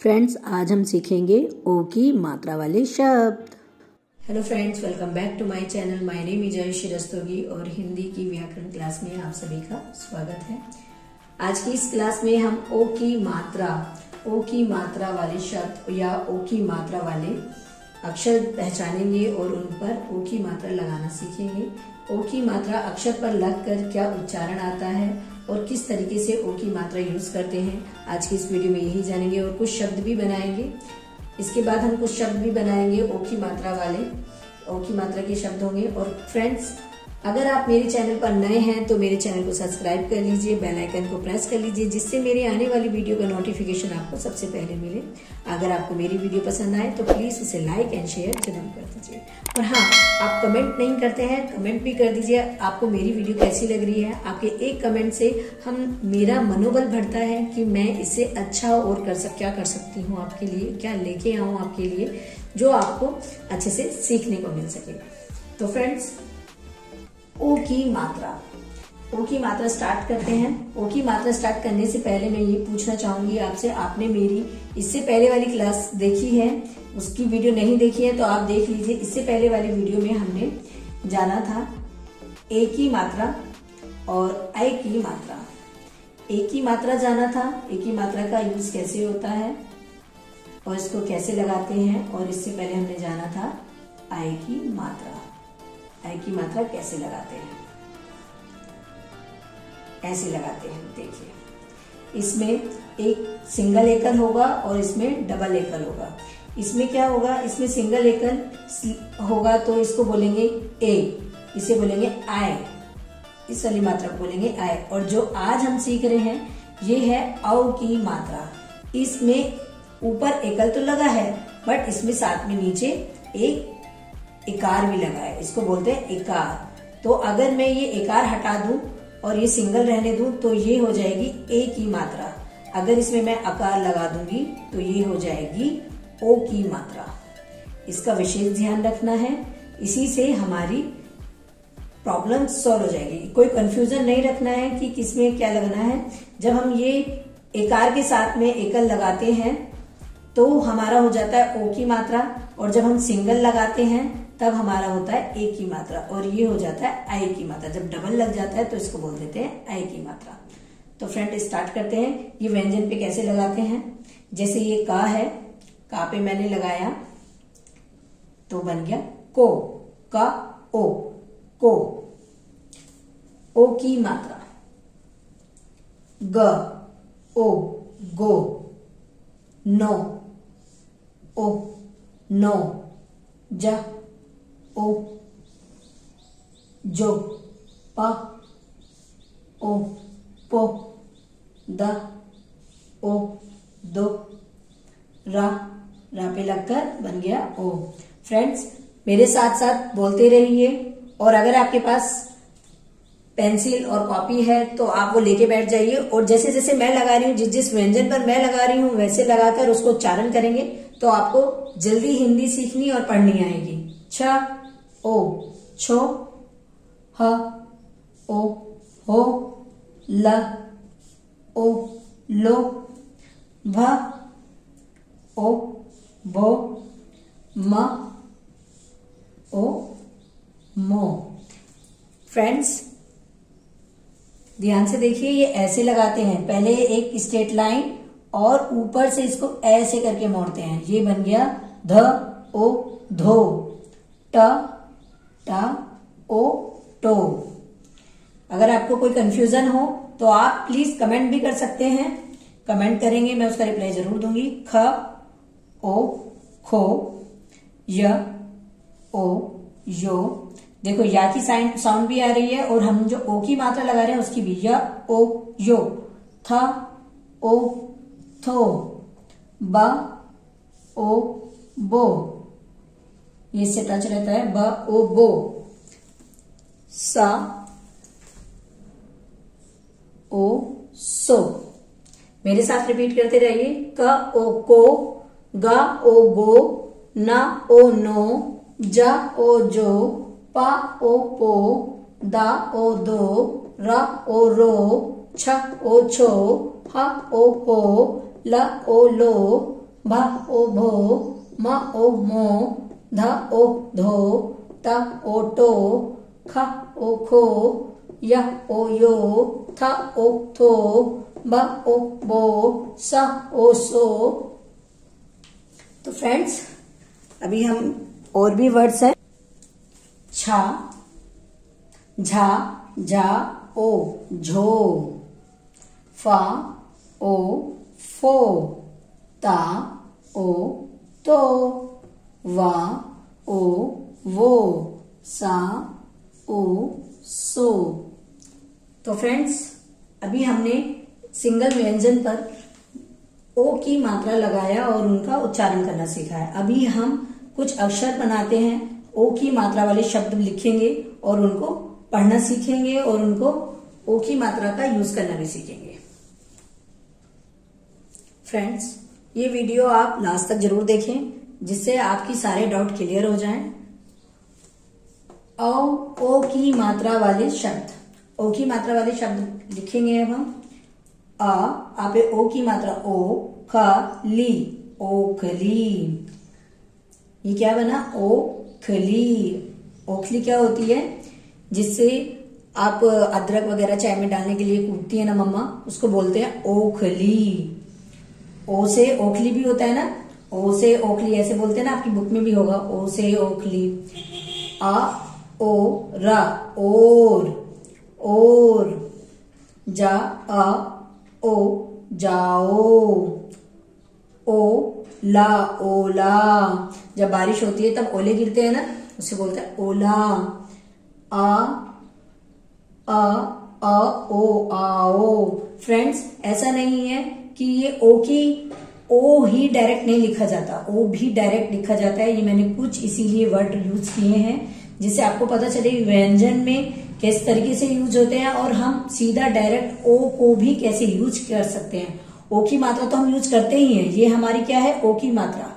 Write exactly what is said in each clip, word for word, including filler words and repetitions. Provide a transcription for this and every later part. Friends, आज हम सीखेंगे ओ की मात्रा वाले शब्द। Hello friends, welcome back to my channel. My name is Ayushi Rastogi और हिंदी की व्याकरण क्लास में आप सभी का स्वागत है। आज की इस क्लास में हम ओ की मात्रा ओ की मात्रा वाले शब्द या ओ की मात्रा वाले अक्षर पहचानेंगे और उन पर ओ की मात्रा लगाना सीखेंगे। ओ की मात्रा अक्षर पर लगकर क्या उच्चारण आता है और किस तरीके से ओ की मात्रा यूज करते हैं, आज की इस वीडियो में यही जानेंगे और कुछ शब्द भी बनाएंगे। इसके बाद हम कुछ शब्द भी बनाएंगे ओ की मात्रा वाले, ओ की मात्रा के शब्द होंगे। और फ्रेंड्स, अगर आप मेरे चैनल पर नए हैं तो मेरे चैनल को सब्सक्राइब कर लीजिए, बेल आइकन को प्रेस कर लीजिए, जिससे मेरे आने वाली वीडियो का नोटिफिकेशन आपको सबसे पहले मिले। अगर आपको मेरी वीडियो पसंद आए तो प्लीज़ उसे लाइक एंड शेयर जरूर कर दीजिए। और हाँ, आप कमेंट नहीं करते हैं, कमेंट भी कर दीजिए। आपको मेरी वीडियो कैसी लग रही है, आपके एक कमेंट से हम मेरा मनोबल बढ़ता है कि मैं इसे अच्छा और कर सक क्या कर सकती हूँ आपके लिए, क्या लेके आऊँ आपके लिए, जो आपको अच्छे से सीखने को मिल सके। तो फ्रेंड्स, ओ की मात्रा ओ की मात्रा स्टार्ट करते हैं। ओ की मात्रा स्टार्ट करने से पहले मैं ये पूछना चाहूंगी आपसे, आपने मेरी इससे पहले वाली क्लास देखी है? उसकी वीडियो नहीं देखी है तो आप देख लीजिए। इससे पहले वाली वीडियो में हमने जाना था ए की मात्रा और ऐ की मात्रा। ए की मात्रा जाना था, ए की मात्रा का यूज कैसे होता है और इसको कैसे लगाते हैं। और इससे पहले हमने जाना था ऐ की मात्रा, ऐ की मात्रा कैसे लगाते हैं। ऐसे लगाते हैं, देखिए। इसमें एक सिंगल एकल होगा और इसमें डबल एकल होगा। इसमें क्या होगा, इसमें सिंगल एकल होगा तो इसको बोलेंगे ए, इसे बोलेंगे आय, इस वाली मात्रा को बोलेंगे आय। और जो आज हम सीख रहे हैं ये है औ की मात्रा। इसमें ऊपर एकल तो लगा है बट इसमें साथ में नीचे एक इकार भी लगा है, इसको बोलते हैं इकार। तो अगर मैं ये इकार हटा दूं और ये सिंगल रहने दूं तो ये हो जाएगी ए की मात्रा। अगर इसमें मैं अकार लगा दूंगी तो ये हो जाएगी ओ की मात्रा। इसका विशेष ध्यान रखना है, इसी से हमारी प्रॉब्लम सॉल्व हो जाएगी। कोई कंफ्यूजन नहीं रखना है कि किसमें क्या लगना है। जब हम ये इकार के साथ में एकल लगाते हैं तो हमारा हो जाता है ओ की मात्रा, और जब हम सिंगल लगाते हैं तब हमारा होता है ए की मात्रा, और ये हो जाता है ऐ की मात्रा। जब डबल लग जाता है तो इसको बोल देते हैं ऐ की मात्रा। तो फ्रेंड, स्टार्ट करते हैं। ये व्यंजन पे कैसे लगाते हैं। जैसे ये का है, का पे मैंने लगाया तो बन गया को, का ओ, को। ओ की मात्रा ग ओ, गो। नो ओ, नो। जा ओ, जो। पा ओ, पो। दा ओ, दो। रा, रा पे लगकर बन गया ओ। फ्रेंड्स, मेरे साथ साथ बोलते रहिए। और अगर आपके पास पेंसिल और कॉपी है तो आप वो लेके बैठ जाइए, और जैसे जैसे मैं लगा रही हूँ, जिस जिस व्यंजन पर मैं लगा रही हूँ वैसे लगाकर उसको उच्चारण करेंगे तो आपको जल्दी हिंदी सीखनी और पढ़नी आएगी। छ ओ, छो। ह ओ, हो। ल ओ, लो। भ ओ, भो। म ओ, मो। फ्रेंड्स, ध्यान से देखिए, ये ऐसे लगाते हैं। पहले एक स्ट्रेट लाइन और ऊपर से इसको ऐसे करके मोड़ते हैं। ये बन गया ध ओ, धो। ट टा ओ, टो। अगर आपको कोई कंफ्यूजन हो तो आप प्लीज कमेंट भी कर सकते हैं, कमेंट करेंगे, मैं उसका रिप्लाई जरूर दूंगी। ख ओ, खो। य ओ, यो। देखो, या की साउंड भी आ रही है और हम जो ओ की मात्रा लगा रहे हैं उसकी भी। य ओ, यो। थ ओ, थो। ब ओ, बो। ये से टच रहता है, ब ओ, बो। सा ओ, सो। मेरे साथ रिपीट करते रहिए। क ओ, को। ग ओ, गो। न ओ, नो। ज ओ, जो। प ओ, पो। द ओ, दो। र ओ, रो। छ ओ, छो। ह ओ, हो। ल ओ, लो। भ ओ भो म ओ मो ध ओ धो त ओ टो ख ओ खो य ओ यो थ ओ थो ब ओ बो स ओ सो। तो फ्रेंड्स अभी हम और भी वर्ड्स हैं। छा झा जा ओ झो फा ओ फो ता ओ तो वा ओ वो सा ओ सो। तो फ्रेंड्स अभी हमने सिंगल व्यंजन पर ओ की मात्रा लगाया और उनका उच्चारण करना सीखा है। अभी हम कुछ अक्षर बनाते हैं, ओ की मात्रा वाले शब्द लिखेंगे और उनको पढ़ना सीखेंगे और उनको ओ की मात्रा का यूज करना भी सीखेंगे। फ्रेंड्स ये वीडियो आप लास्ट तक जरूर देखें जिससे आपकी सारे डाउट क्लियर हो जाएं। औ ओ की मात्रा वाले शब्द, ओ की मात्रा वाले शब्द लिखेंगे अब हम। आ आपे ओ की मात्रा ओ खली ओखली, ये क्या बना ओखली। ओखली क्या होती है, जिससे आप अदरक वगैरह चाय में डालने के लिए कूटती है ना मम्मा, उसको बोलते हैं ओखली। ओ से ओखली भी होता है ना, ओ से ओखली ऐसे बोलते हैं ना, आपकी बुक में भी होगा ओ से ओखली। आ ओ रा ओर ओर जा आ ओ जाओ ओ ला ओला, जब बारिश होती है तब ओले गिरते हैं ना, उसे बोलते हैं ओला। आ आ आ ओ आओ। फ्रेंड्स ऐसा नहीं है कि ये ओ की ओ ही डायरेक्ट नहीं लिखा जाता, ओ भी डायरेक्ट लिखा जाता है। ये मैंने कुछ इसीलिए वर्ड यूज किए हैं जिससे आपको पता चले व्यंजन में किस तरीके से यूज होते हैं और हम सीधा डायरेक्ट ओ को भी कैसे यूज कर सकते हैं। ओ की मात्रा तो हम यूज करते ही हैं, ये हमारी क्या है ओ की मात्रा,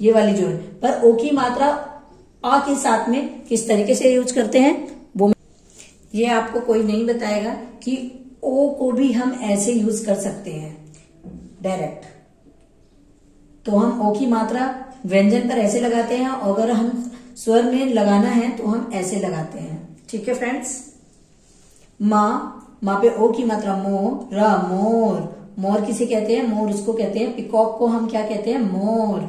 ये वाली जो है, पर ओ की मात्रा आ के साथ में किस तरीके से यूज करते हैं वो ये आपको कोई नहीं बताएगा कि ओ को भी हम ऐसे यूज कर सकते हैं डायरेक्ट। तो हम ओ की मात्रा व्यंजन पर ऐसे लगाते हैं और अगर हम स्वर में लगाना है तो हम ऐसे लगाते हैं। ठीक है फ्रेंड्स। माँ, माँ पे ओ की मात्रा मोर र मोर, मोर किसे कहते हैं, मोर उसको कहते हैं, पिकॉक को हम क्या कहते हैं मोर।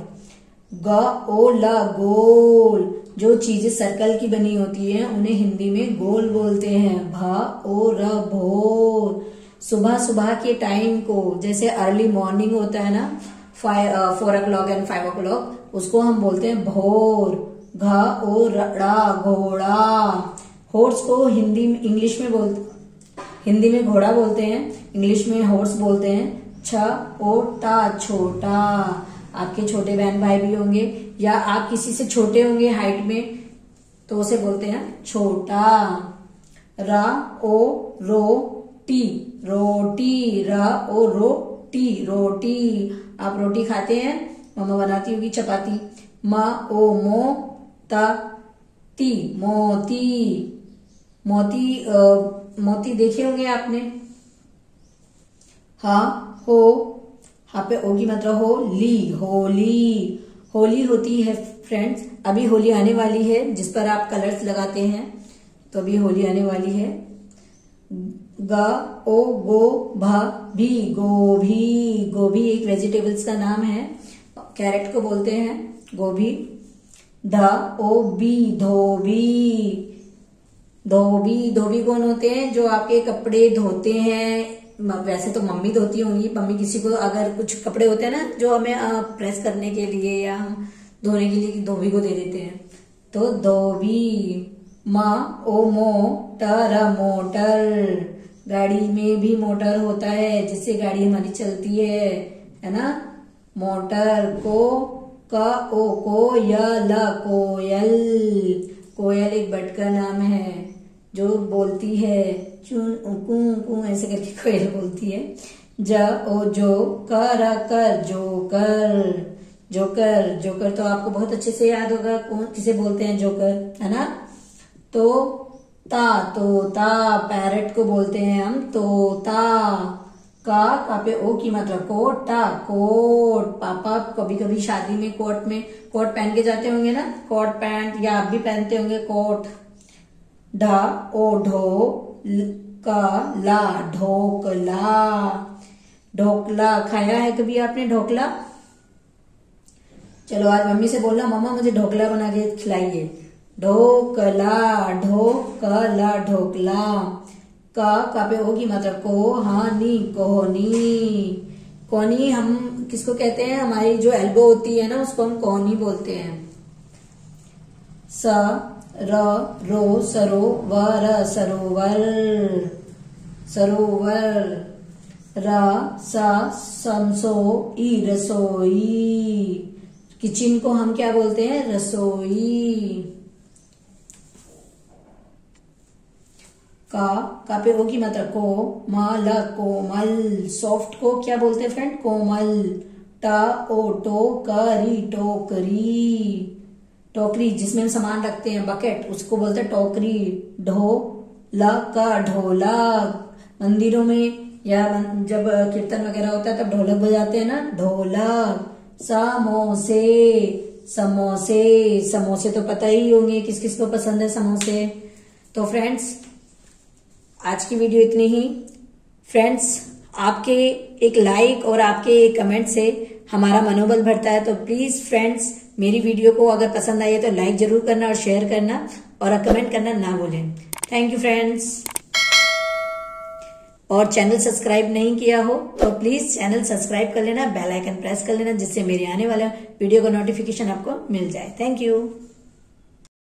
ग ओ ल गोल, जो चीजें सर्कल की बनी होती है उन्हें हिंदी में गोल बोलते हैं। भ ओ र भोर, सुबह सुबह के टाइम को, जैसे अर्ली मॉर्निंग होता है ना five four o'clock and five o'clock, उसको हम बोलते हैं भोर। घ ओ रड़ा घोड़ा, हॉर्स को हिंदी में इंग्लिश में बोलते हिंदी में घोड़ा बोलते हैं, इंग्लिश में हॉर्स बोलते हैं। छ ओ टा छोटा, आपके छोटे बहन भाई भी होंगे या आप किसी से छोटे होंगे हाइट में तो उसे बोलते हैं छोटा। रा ओ रो टी रोटी, र ओ रो टी रोटी, आप रोटी खाते हैं, मम्मा बनाती होगी चपाती। म ओ मो ता ती मोती, मोती आ, मोती देखे होंगे आपने। हा हो, हा पे ओ की मात्रा हो ली होली, होली होती है। फ्रेंड्स अभी होली आने वाली है जिस पर आप कलर्स लगाते हैं, तो अभी होली आने वाली है। ग ओ गो भ भी गोभी, गोभी एक वेजिटेबल्स का नाम है, कैरेट को बोलते हैं गोभी। ध ओ बी धोबी, धोबी धोबी कौन होते हैं, जो आपके कपड़े धोते हैं। वैसे तो मम्मी धोती होंगी, मम्मी किसी को अगर कुछ कपड़े होते हैं ना जो हमें प्रेस करने के लिए या हम धोने के लिए धोबी को दे देते हैं, तो धोबी। माँ ओ मोटर मोटर, गाड़ी में भी मोटर होता है जिससे गाड़ी हमारी चलती है है ना। मोटर को क ओ को य ल कोयल, कोयल एक बर्ड का नाम है जो बोलती है कू कू ऐसे करके कोयल बोलती है। ज ओ जो कर कर जोकर, जोकर जोकर तो आपको बहुत अच्छे से याद होगा कौन किसे बोलते हैं जोकर, है ना। तो ता तोता, पैरट को बोलते हैं हम तोता। का कापे ओ की मात्रा कोट टा कोट। पापा कभी कभी शादी में कोट में कोट पहन के जाते होंगे ना, कोट पैंट, या आप भी पहनते होंगे कोट। ढा ओ ढो का ला ढोकला। ढोकला खाया है कभी आपने? ढोकला, चलो आज मम्मी से बोलना मम्मा मुझे ढोकला बना के खिलाइए। ढोकला ढोकला ढोकला। का कापे ओ की मात्रा को हानी कोहनी। कोहनी हम किसको कहते हैं? हमारी जो एल्बो होती है ना उसको हम कोहनी बोलते हैं। स र रो सरो व र सरोवर सरोवर। र सा समसो ई रसोई। किचन को हम क्या बोलते हैं? रसोई। का कापे ओ की मात्रा को माल कोमल। सॉफ्ट को क्या बोलते हैं फ्रेंड? कोमल। टा ओ टोकरी टोकरी। टोकरी जिसमें हम सामान रखते हैं, बकेट, उसको बोलते हैं टोकरी। ढो ल का ढोला। मंदिरों में या जब कीर्तन वगैरह होता है तब ढोलक बजाते हैं ना, ढोला। समोसे समोसे। समोसे तो पता ही होंगे किस किस को पसंद है समोसे। तो फ्रेंड्स आज की वीडियो इतनी ही। फ्रेंड्स आपके एक लाइक और आपके एक कमेंट से हमारा मनोबल बढ़ता है, तो प्लीज फ्रेंड्स मेरी वीडियो को अगर पसंद आई है तो लाइक जरूर करना और शेयर करना और कमेंट करना ना भूलें। Thank you friends. और चैनल सब्सक्राइब नहीं किया हो तो प्लीज चैनल सब्सक्राइब कर लेना, बेल आइकन प्रेस कर लेना, जिससे मेरे आने वाला वीडियो का नोटिफिकेशन आपको मिल जाए। Thank you.